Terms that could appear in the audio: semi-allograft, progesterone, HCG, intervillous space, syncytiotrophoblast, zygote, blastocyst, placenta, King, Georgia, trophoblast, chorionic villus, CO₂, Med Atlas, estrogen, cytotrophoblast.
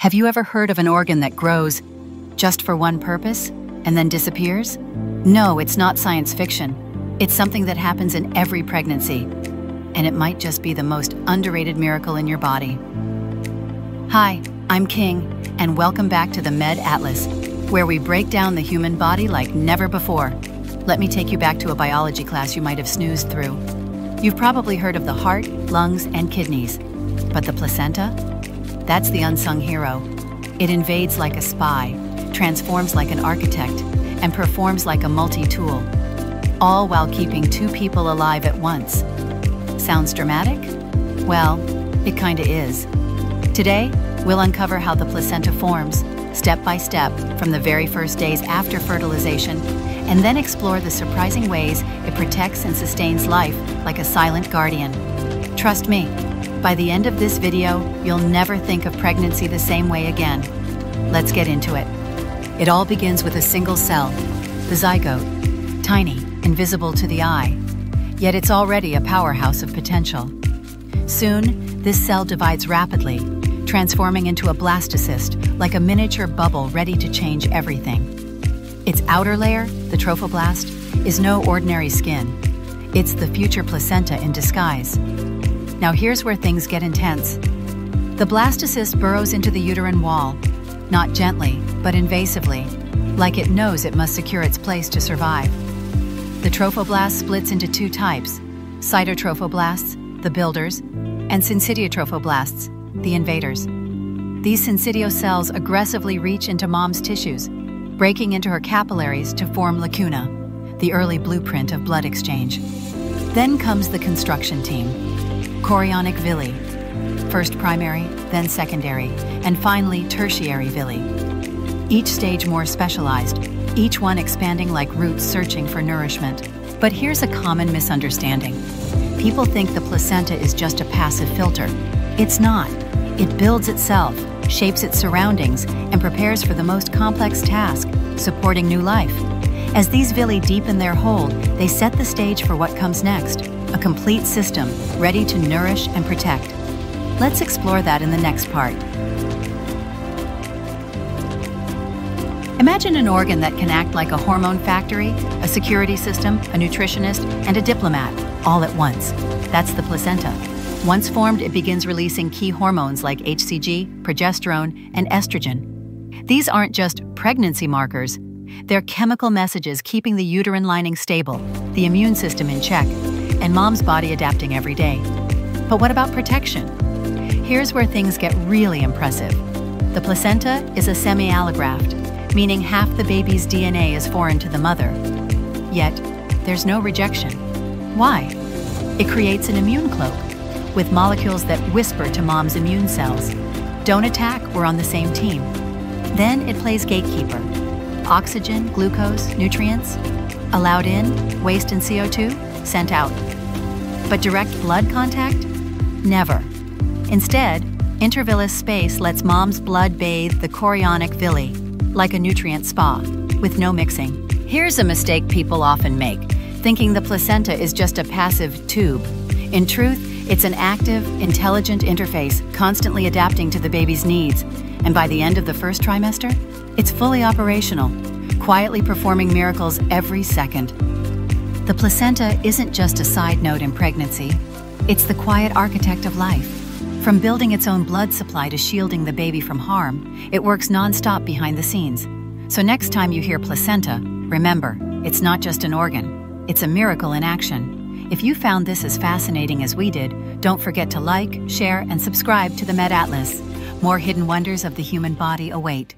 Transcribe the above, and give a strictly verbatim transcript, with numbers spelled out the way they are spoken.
Have you ever heard of an organ that grows just for one purpose and then disappears? No, it's not science fiction. It's something that happens in every pregnancy, and it might just be the most underrated miracle in your body. Hi, I'm King, and welcome back to the Med Atlas, where we break down the human body like never before. Let me take you back to a biology class you might have snoozed through. You've probably heard of the heart, lungs, and kidneys, but the placenta? That's the unsung hero. It invades like a spy, transforms like an architect, and performs like a multi-tool, all while keeping two people alive at once. Sounds dramatic? Well, it kinda is. Today, we'll uncover how the placenta forms, step by step, from the very first days after fertilization, and then explore the surprising ways it protects and sustains life like a silent guardian. Trust me, by the end of this video, you'll never think of pregnancy the same way again. Let's get into it. It all begins with a single cell, the zygote, tiny, invisible to the eye, yet it's already a powerhouse of potential. Soon, this cell divides rapidly, transforming into a blastocyst, like a miniature bubble ready to change everything. Its outer layer, the trophoblast, is no ordinary skin. It's the future placenta in disguise. Now here's where things get intense. The blastocyst burrows into the uterine wall, not gently, but invasively, like it knows it must secure its place to survive. The trophoblast splits into two types: cytotrophoblast, the builders, and syncytiotrophoblasts, the invaders. These syncytio cells aggressively reach into mom's tissues, breaking into her capillaries to form lacuna, the early blueprint of blood exchange. Then comes the construction team. Chorionic villi, first primary, then secondary, and finally tertiary villi. Each stage more specialized, each one expanding like roots searching for nourishment. But here's a common misunderstanding. People think the placenta is just a passive filter. It's not. It builds itself, shapes its surroundings, and prepares for the most complex task, supporting new life. As these villi deepen their hold, they set the stage for what comes next, a complete system ready to nourish and protect. Let's explore that in the next part. Imagine an organ that can act like a hormone factory, a security system, a nutritionist, and a diplomat, all at once. That's the placenta. Once formed, it begins releasing key hormones like H C G, progesterone, and estrogen. These aren't just pregnancy markers. They're chemical messages keeping the uterine lining stable, the immune system in check, and mom's body adapting every day. But what about protection? Here's where things get really impressive. The placenta is a semi-allograft, meaning half the baby's D N A is foreign to the mother. Yet, there's no rejection. Why? It creates an immune cloak, with molecules that whisper to mom's immune cells, "Don't attack, we're on the same team." Then it plays gatekeeper. Oxygen, glucose, nutrients, allowed in, waste and C O two, sent out. But direct blood contact? Never. Instead, intervillous space lets mom's blood bathe the chorionic villi, like a nutrient spa, with no mixing. Here's a mistake people often make, thinking the placenta is just a passive tube. In truth, it's an active, intelligent interface constantly adapting to the baby's needs, and by the end of the first trimester, it's fully operational, quietly performing miracles every second. The placenta isn't just a side note in pregnancy. It's the quiet architect of life. From building its own blood supply to shielding the baby from harm, it works nonstop behind the scenes. So next time you hear placenta, remember, it's not just an organ. It's a miracle in action. If you found this as fascinating as we did, don't forget to like, share, and subscribe to the Med Atlas. More hidden wonders of the human body await.